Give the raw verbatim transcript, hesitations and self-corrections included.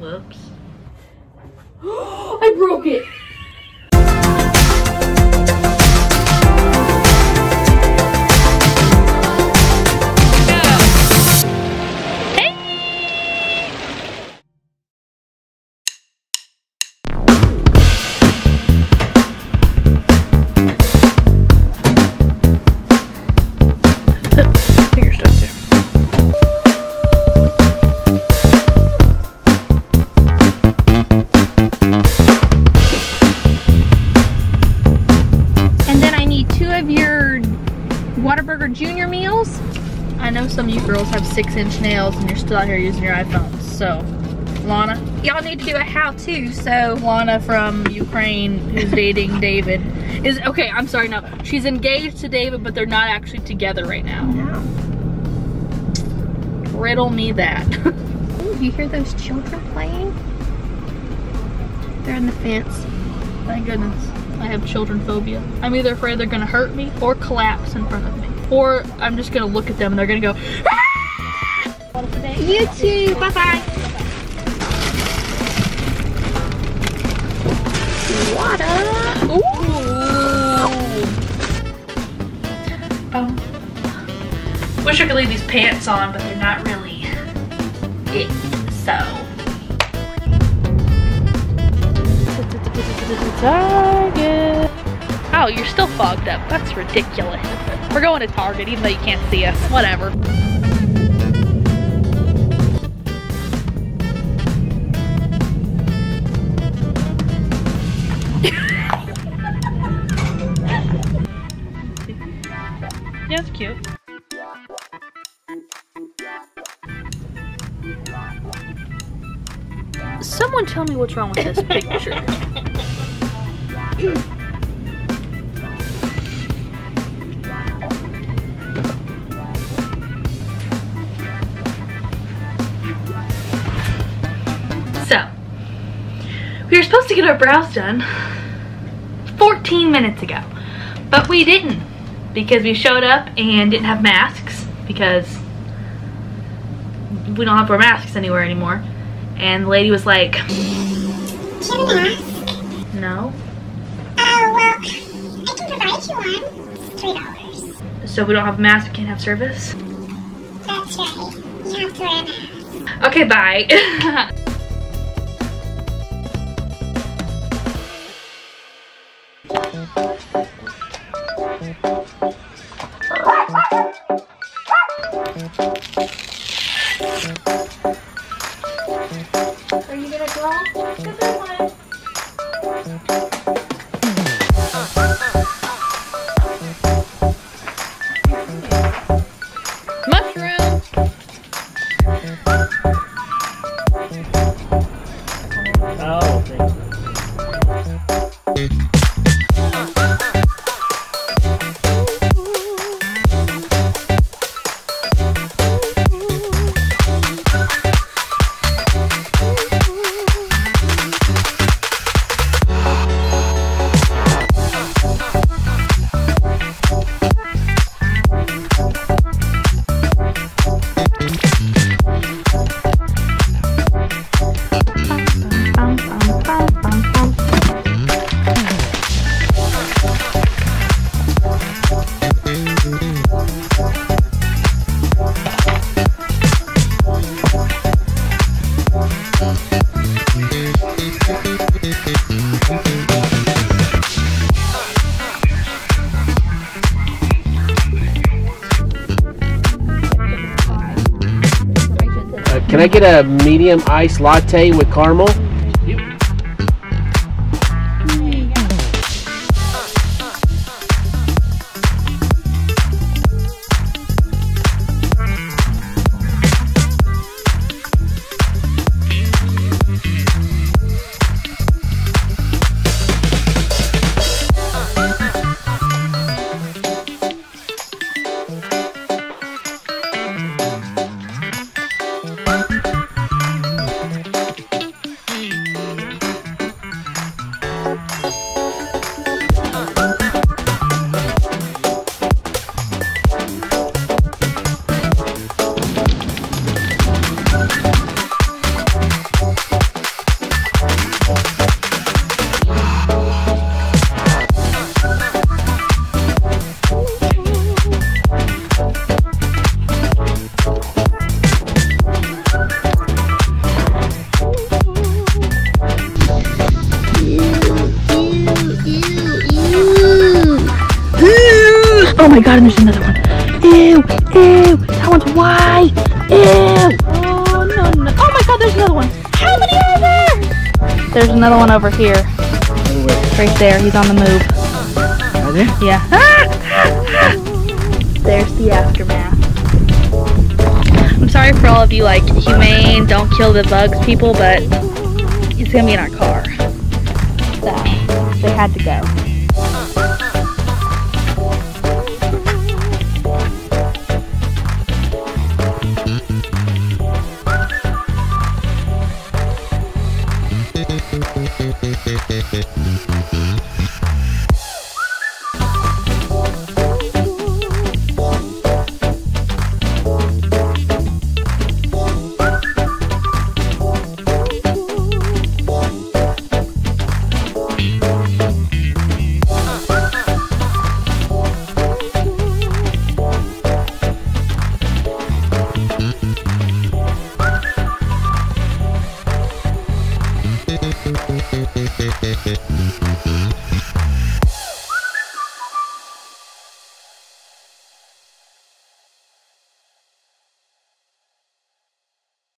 Whoops. I broke it! Whataburger Junior meals. I know some of you girls have six inch nails and you're still out here using your iPhones. So, Lana, y'all need to do a how-to. So, Lana from Ukraine who's dating David is, okay, I'm sorry, no. She's engaged to David, but they're not actually together right now. No. Riddle me that. Ooh, you hear those children playing? They're on the fence. Thank goodness. I have children phobia. I'm either afraid they're gonna hurt me or collapse in front of me. Or I'm just gonna look at them and they're gonna go, ah! You too, bye bye. Water. Ooh. Um, wish I could leave these pants on, but they're not really it, so. Target. Oh, you're still fogged up. That's ridiculous. We're going to Target even though you can't see us. Whatever. That's cute. Someone tell me what's wrong with this picture. So, we were supposed to get our brows done fourteen minutes ago, but we didn't because we showed up and didn't have masks because we don't have our masks anywhere anymore. And the lady was like, no. three dollars. So we don't have masks, we can't have service? That's right. You have to wear a mask. Okay, bye. Are you gonna draw? Because I want to. Can I get a medium iced latte with caramel? my god, and there's another one. Ew, ew, that one's white. Ew. Oh, no, no. Oh my god, there's another one. How many are there? There's another one over here. Right there, he's on the move. Are there? Yeah. There's the aftermath. I'm sorry for all of you, like, humane, don't kill the bugs people, but it's gonna be in our car. So, they had to go.